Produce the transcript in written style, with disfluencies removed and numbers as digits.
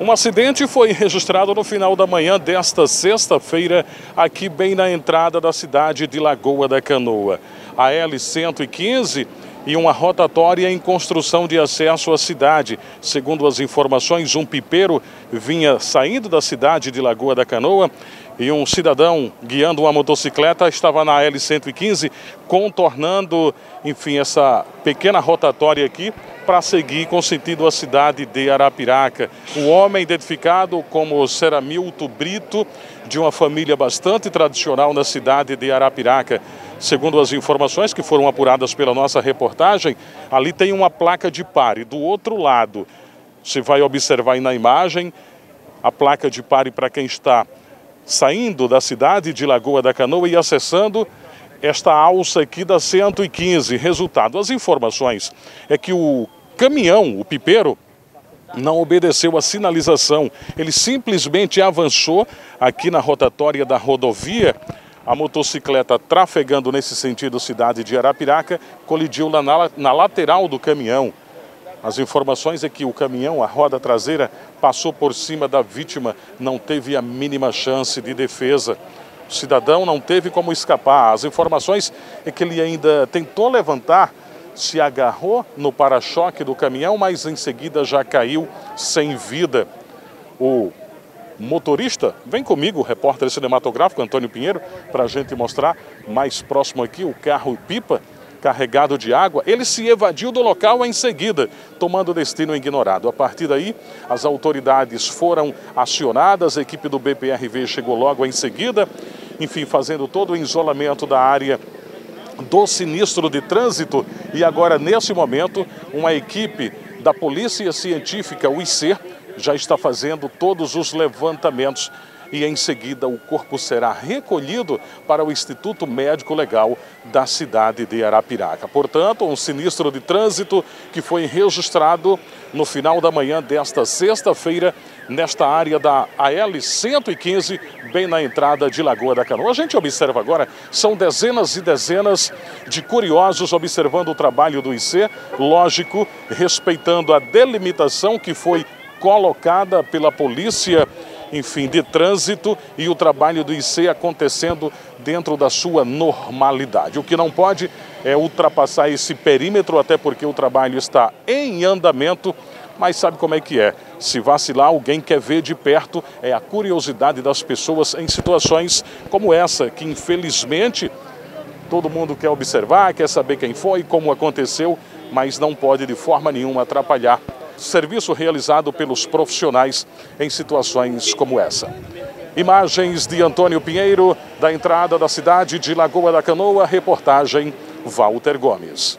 Um acidente foi registrado no final da manhã desta sexta-feira, aqui bem na entrada da cidade de Lagoa da Canoa. A AL-115 e uma rotatória em construção de acesso à cidade. Segundo as informações, um pipeiro vinha saindo da cidade de Lagoa da Canoa e um cidadão guiando uma motocicleta estava na AL-115 contornando, enfim, essa pequena rotatória aqui para seguir com sentido à cidade de Arapiraca. O homem, identificado como Seramilto Brito, de uma família bastante tradicional na cidade de Arapiraca. Segundo as informações que foram apuradas pela nossa reportagem, ali tem uma placa de pare. Do outro lado, você vai observar aí na imagem, a placa de pare para quem está saindo da cidade de Lagoa da Canoa e acessando esta alça aqui da 115. Resultado, as informações é que o caminhão, o pipeiro, não obedeceu a sinalização. Ele simplesmente avançou aqui na rotatória da rodovia. A motocicleta, trafegando nesse sentido cidade de Arapiraca, colidiu na lateral do caminhão. As informações é que o caminhão, a roda traseira, passou por cima da vítima, não teve a mínima chance de defesa. O cidadão não teve como escapar. As informações é que ele ainda tentou levantar, se agarrou no para-choque do caminhão, mas em seguida já caiu sem vida. O motorista, vem comigo, o repórter cinematográfico Antônio Pinheiro, para a gente mostrar mais próximo aqui o carro-pipa carregado de água. Ele se evadiu do local em seguida, tomando destino ignorado. A partir daí, as autoridades foram acionadas, a equipe do BPRV chegou logo em seguida, enfim, fazendo todo o isolamento da área do sinistro de trânsito. E agora, nesse momento, uma equipe da Polícia Científica, o ICE, já está fazendo todos os levantamentos e em seguida o corpo será recolhido para o Instituto Médico Legal da cidade de Arapiraca. Portanto, um sinistro de trânsito que foi registrado no final da manhã desta sexta-feira, nesta área da AL-115, bem na entrada de Lagoa da Canoa. A gente observa agora, são dezenas e dezenas de curiosos observando o trabalho do IC, lógico, respeitando a delimitação que foi colocada pela polícia, enfim, de trânsito, e o trabalho do ICE acontecendo dentro da sua normalidade. O que não pode é ultrapassar esse perímetro, até porque o trabalho está em andamento, mas sabe como é que é? Se vacilar, alguém quer ver de perto, é a curiosidade das pessoas em situações como essa, que infelizmente todo mundo quer observar, quer saber quem foi, como aconteceu, mas não pode de forma nenhuma atrapalhar serviço realizado pelos profissionais em situações como essa. Imagens de Antônio Pinheiro, da entrada da cidade de Lagoa da Canoa, reportagem Walter Gomes.